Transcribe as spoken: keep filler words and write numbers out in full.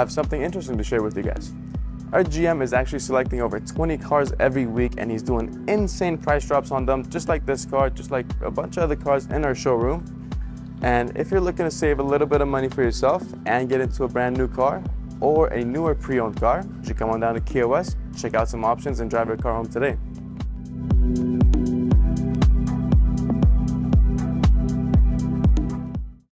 have something interesting to share with you guys. Our G M is actually selecting over twenty cars every week, and he's doing insane price drops on them, just like this car, just like a bunch of other cars in our showroom. And if you're looking to save a little bit of money for yourself and get into a brand new car or a newer pre-owned car, you should come on down to Kia West, check out some options, and drive your car home today.